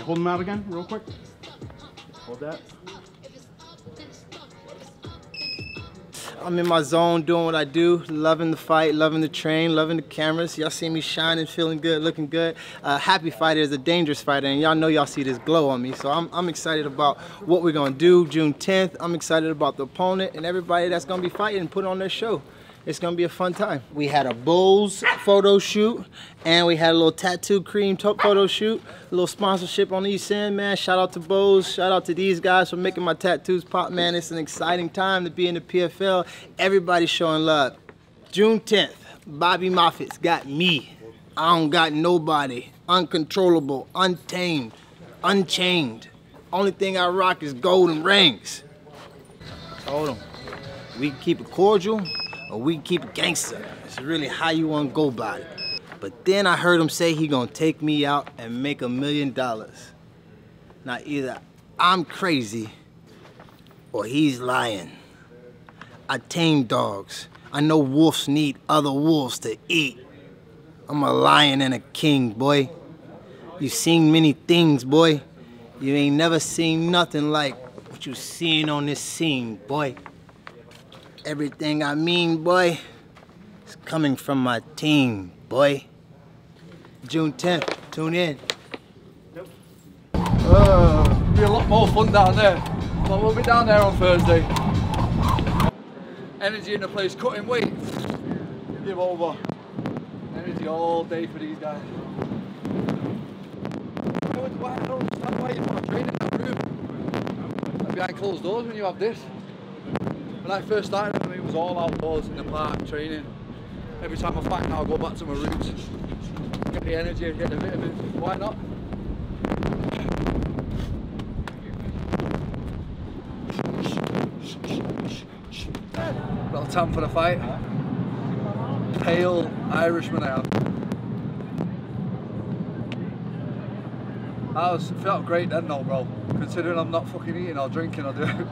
Okay, hold them out again, real quick. Hold that. I'm in my zone doing what I do, loving the fight, loving the train, loving the cameras. Y'all see me shining, feeling good, looking good. Happy fighter is a dangerous fighter, and y'all know y'all see this glow on me. So I'm excited about what we're gonna do June 10th. I'm excited about the opponent and everybody that's gonna be fighting and put on their show. It's gonna be a fun time. We had a Bose photo shoot, and we had a little tattoo cream photo shoot, a little sponsorship on the East End, man. Shout out to Bose, shout out to these guys for making my tattoos pop, man. It's an exciting time to be in the PFL. Everybody's showing love. June 10th, Bobby Moffitt's got me. I don't got nobody. Uncontrollable, untamed, unchained. Only thing I rock is golden rings. Hold on. We can keep it cordial, or we keep it gangster. It's really how you want to go about it. But then I heard him say he gonna take me out and make $1 million. Now either I'm crazy or he's lying. I tame dogs. I know wolves need other wolves to eat. I'm a lion and a king, boy. You've seen many things, boy. You ain't never seen nothing like what you seen on this scene, boy. Everything I mean, boy, is coming from my team, boy. June 10th, tune in. It'll be a lot more fun down there. But we'll be down there on Thursday. Energy in the place, cutting weight. Give over. Energy all day for these guys. I don't understand why you're not training in that room. I'm behind closed doors when you have this. When I first started, it was all outdoors in the park, training. Every time I fight now, I go back to my roots. Get the energy, get the vitamins, why not? Got a tan for the fight. Pale Irishman I am. Felt great then though, bro. Considering I'm not fucking eating or drinking or doing.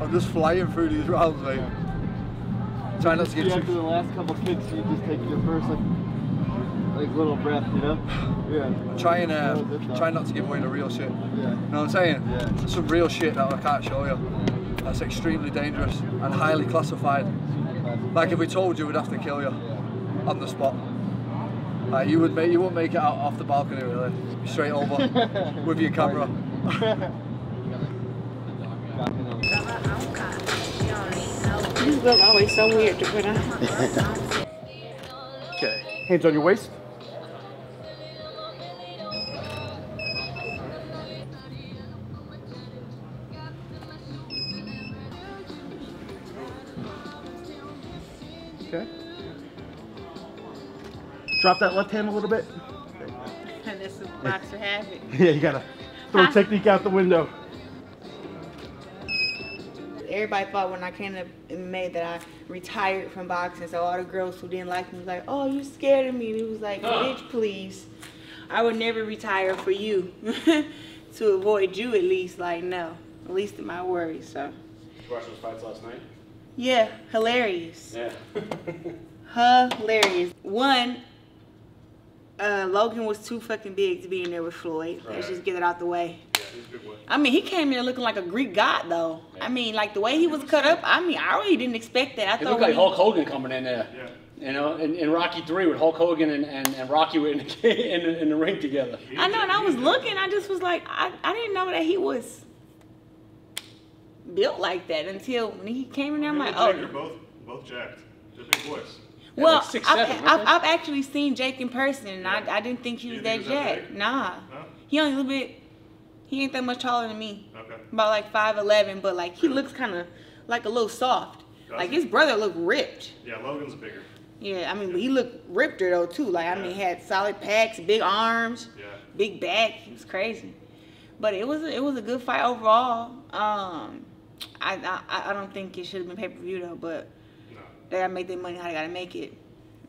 I'm just flying through these rounds, mate. Yeah. Trying not to get too... After the last couple of kicks, you just take your first, like little breath, you know? Yeah. Trying not to give away the real shit. Yeah. You know what I'm saying? Yeah. There's some real shit that I can't show you. That's extremely dangerous and highly classified. Like, if we told you, we'd have to kill you. Yeah. On the spot. Like, you wouldn't make it out off the balcony, really. Straight over. With your camera. These look always so weird to put on. Okay. Hands on your waist. Okay. Drop that left hand a little bit. And this is boxer habit. Yeah, you gotta throw technique out the window. Everybody thought when I came to MMA that I retired from boxing, so all the girls who didn't like me was like, oh, you scared of me. And it was like, bitch, please. I would never retire for you. To avoid you, at least. Like, no. At least in my worries, so. Did you watch those fights last night? Yeah. Hilarious. Yeah. Hilarious. One, Logan was too fucking big to be in there with Floyd. Right. Let's just get it out the way. I mean, he came in looking like a Greek god, though. Yeah. I mean, like the way he was cut up. I mean, I really didn't expect that. I thought it looked like Hulk Hogan coming in there. Yeah. You know, in Rocky 3 with Hulk Hogan and Rocky were in the ring together. I know, and I was looking. I just was like, I didn't know that he was built like that until when he came in there. I'm like, oh. They're both jacked. They're big boys. Well, like 6'7", I've actually seen Jake in person, and yeah. I didn't think he was that jacked. Nah, no? He only a little bit. He ain't that much taller than me. Okay. About like 5'11", but like he looks kind of like a little soft. Does like he? His brother looked ripped. Yeah, Logan's bigger. Yeah, I mean, yeah. He looked ripper though too. Like, I mean, he had solid packs, big arms, big back. He was crazy. But it was a good fight overall. I don't think it should have been pay-per-view though, but they gotta make their money how they gotta make it.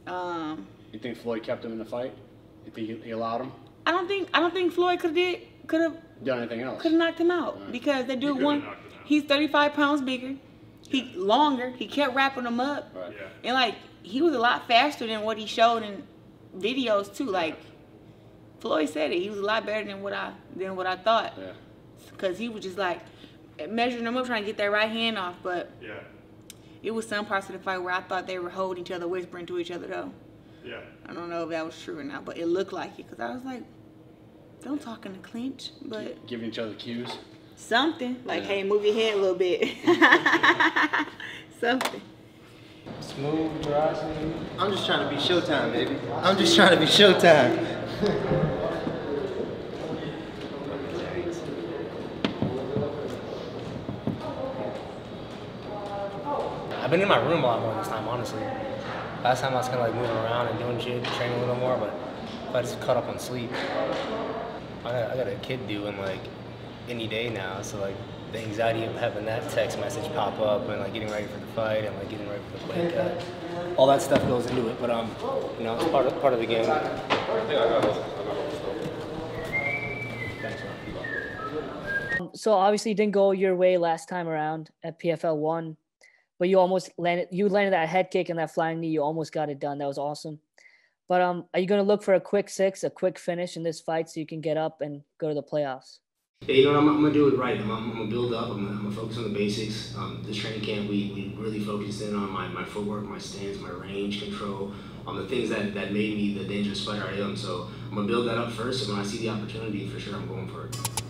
You think Floyd kept him in the fight? You think he allowed him? I don't think Floyd could have done anything else. Could have knocked him out, right? Because that dude won. He's 35 pounds bigger. He longer. He kept wrapping him up, right. And like he was a lot faster than what he showed in videos too. Like Floyd said it. He was a lot better than what I thought. Yeah. Cause he was just like measuring them up, trying to get that right hand off. But yeah, it was some parts of the fight where I thought they were holding each other, whispering to each other though. Yeah. I don't know if that was true or not, but it looked like it. Cause I was like, don't talk in a clinch, but giving each other cues. Something like, yeah. Hey, move your head a little bit. Something. Smooth, dry, smooth. I'm just trying to be Showtime, baby. I'm just trying to be Showtime. I've been in my room a lot more this time, honestly. Last time I was kind of like moving around and doing shit, training a little more, but I just caught up on sleep. I got a kid due in like any day now, so like the anxiety of having that text message pop up and like getting ready for the fight and like getting ready for the wake up, all that stuff goes into it. But you know, it's part of the game. So obviously, it didn't go your way last time around at PFL 1, but you almost landed. You landed that head kick and that flying knee. You almost got it done. That was awesome. But are you going to look for a quick six, a quick finish in this fight, so you can get up and go to the playoffs? Yeah, you know what, I'm going to do it right. I'm going to build up. I'm going to focus on the basics. This training camp, we really focused in on my footwork, my stance, my range control, the things that made me the dangerous fighter I am. So I'm going to build that up first, and when I see the opportunity, for sure I'm going for it.